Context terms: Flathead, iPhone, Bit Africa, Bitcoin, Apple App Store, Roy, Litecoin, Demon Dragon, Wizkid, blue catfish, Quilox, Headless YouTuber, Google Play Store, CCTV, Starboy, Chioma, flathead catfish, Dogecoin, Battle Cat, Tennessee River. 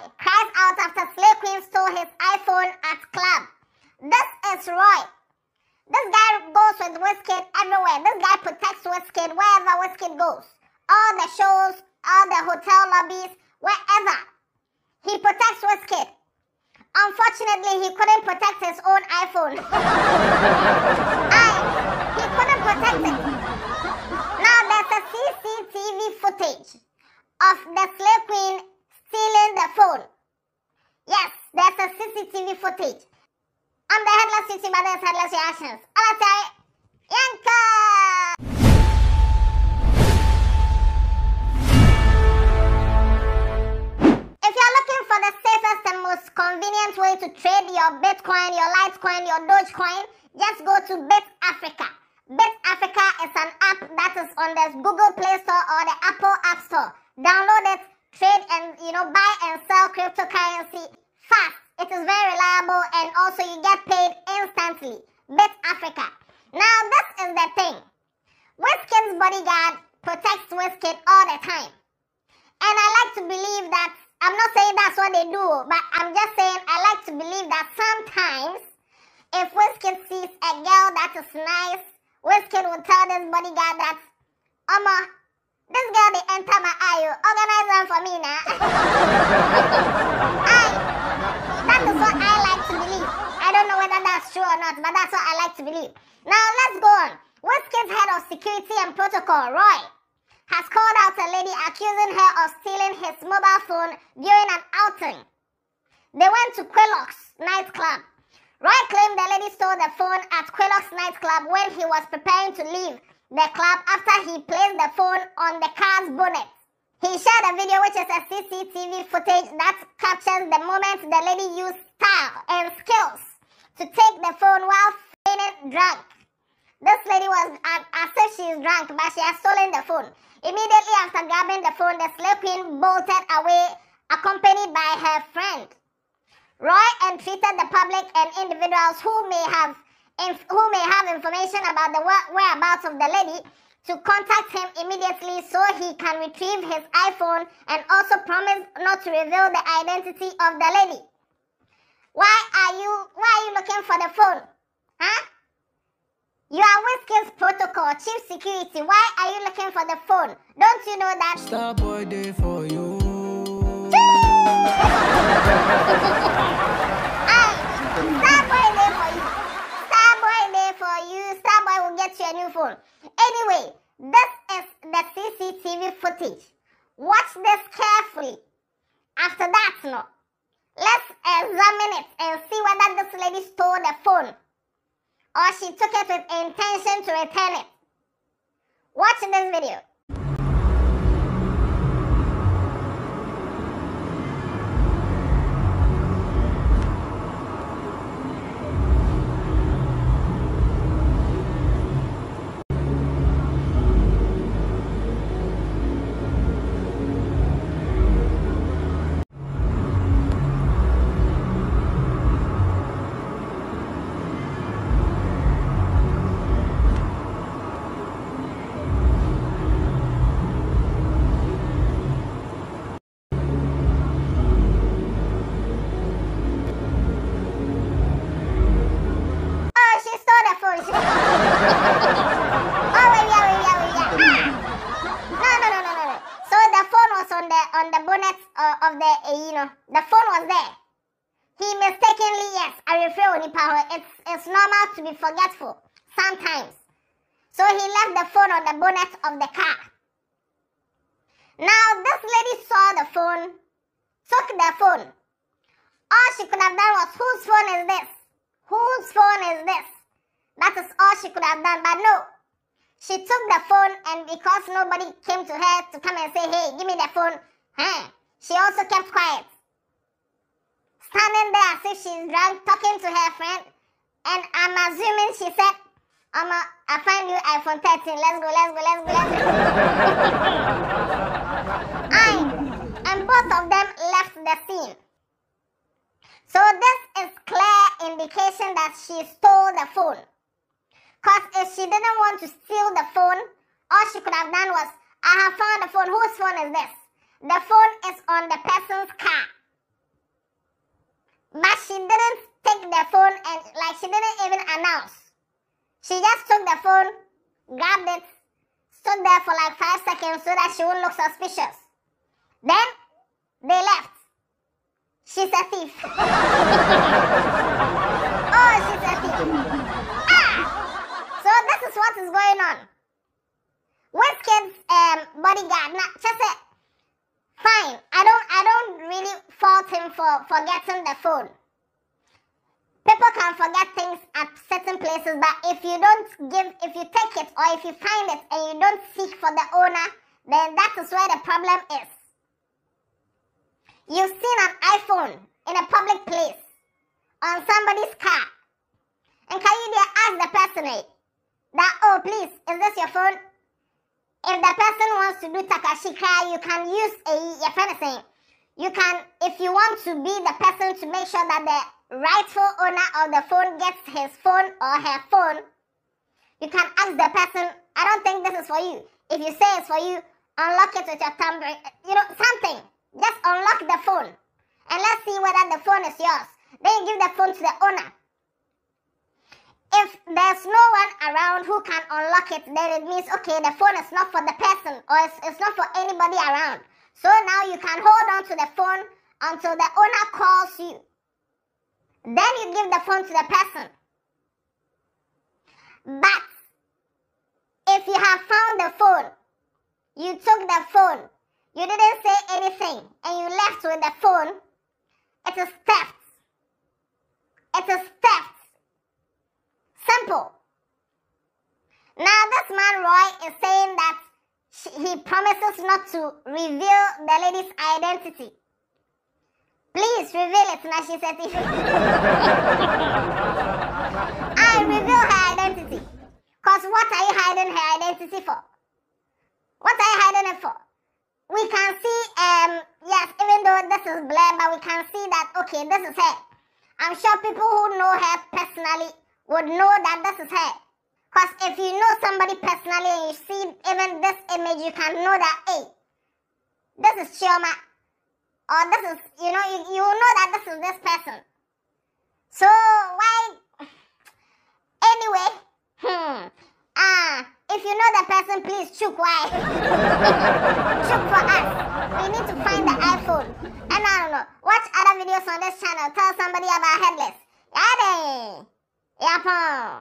Roy cries out after Slay Queen stole his iPhone at club. This is Roy. This guy goes with Wizkid everywhere. This guy protects Wizkid wherever Wizkid goes. All the shows, all the hotel lobbies, wherever. He protects Wizkid. Unfortunately, he couldn't protect his own iPhone. He couldn't protect it. Now there's a CCTV footage of the slave queen stealing the phone. Yes, there's a CCTV footage. I'm the headless YouTube, but there's headless reactions. Alright, Yanka! If you're looking for the safest and most convenient way to trade your Bitcoin, your Litecoin, your Dogecoin, just go to Bit Africa. Bit Africa is an app that is on the Google Play Store or the Apple App Store. Download it, trade and, buy and sell cryptocurrency fast. It is very reliable and also you get paid instantly. Bit Africa. Now this is the thing. Wizkid's bodyguard protects Wizkid all the time. And I like to believe that, I'm not saying that's what they do, but I'm just saying I like to believe that sometimes if Wizkid sees a girl that is nice, Wizkid will tell this bodyguard that, Oma, this girl they enter my eye, organize them for me now. That is what I like to believe. I don't know whether that's true or not, but that's what I like to believe. Now, let's go on. Wizkid's head of security and protocol, Roy, has called out a lady accusing her of stealing his mobile phone during an outing. They went to Quilox nightclub. Roy claimed the lady stole the phone at Quilox nightclub when he was preparing to leave the club after he placed the phone on the car's bonnet. He shared a video which is a CCTV footage that captures the moment the lady used style and skills to take the phone while feigning drunk. This lady was as if she is drunk, but she has stolen the phone. Immediately after grabbing the phone, the slave queen bolted away, accompanied by her friend. Roy entreated the public and individuals who may have information about the whereabouts of the lady to contact him immediately so he can retrieve his iPhone, and also promise not to reveal the identity of the lady. Why are you looking for the phone? Huh? You are Wizkid's protocol, chief security. Why are you looking for the phone? Don't you know that Starboy day for you? Starboy day for you. Starboy day for you. Starboy will get you a new phone. Anyway, this is the CCTV footage. Watch this carefully. After that, let's examine it and see whether this lady stole the phone or she took it with intention to return it. Watch this video. The phone was there. He mistakenly, it's normal to be forgetful sometimes. So he left the phone on the bonnet of the car. Now this lady saw the phone, took the phone. All she could have done was, whose phone is this? Whose phone is this? That is all she could have done, but no. She took the phone, and because nobody came to her to come and say, hey, give me the phone, she also kept quiet, standing there as if she's drunk, talking to her friend, and I'm assuming she said, Oma, I find you iPhone 13, let's go. And both of them left the scene. So this is clear indication that she stole the phone. Because if she didn't want to steal the phone, all she could have done was, I have found the phone, whose phone is this? The phone is on the person's car. But she didn't take the phone and like she didn't even announce. She just took the phone, grabbed it, stood there for like 5 seconds so that she wouldn't look suspicious. Then they left. She's a thief. Oh, she's a thief. So this is what is going on. Wizkid's bodyguard, just a fine. I don't really fault him for forgetting the phone. People can forget things at certain places, but if you don't give, if you take it or if you find it and you don't seek for the owner, then that is where the problem is. You've seen an iPhone in a public place on somebody's car, and can you dare ask the person that, oh please, is this your phone? If the person wants to do Takashikaya, you can use a, your friend is saying, you can, if you want to be the person to make sure that the rightful owner of the phone gets his phone or her phone, you can ask the person, I don't think this is for you. If you say it's for you, unlock it with your thumb, you know, something. Just unlock the phone and let's see whether the phone is yours. Then you give the phone to the owner. If there's no one around who can unlock it, then it means, okay, the phone is not for the person or it's not for anybody around. So now you can hold on to the phone until the owner calls you. Then you give the phone to the person. But if you have found the phone, you took the phone, you didn't say anything, and you left with the phone, it is theft. It is theft. Simple. Now this man Roy is saying that he promises not to reveal the lady's identity. Please reveal it, now she said. I reveal her identity. Because what are you hiding her identity for? What are you hiding it for? We can see, yes, even though this is blurred, but we can see that, okay, this is her. I'm sure people who know her personally would know that this is her. Because if you know somebody personally and you see even this image, you can know that, hey, this is Chioma. Or this is, you know, you will know that this is this person. So, why? Anyway, if you know the person, please chook why. Chook for us. We need to find the iPhone. And I don't know. Watch other videos on this channel. Tell somebody about Headless. Yade! Yapon!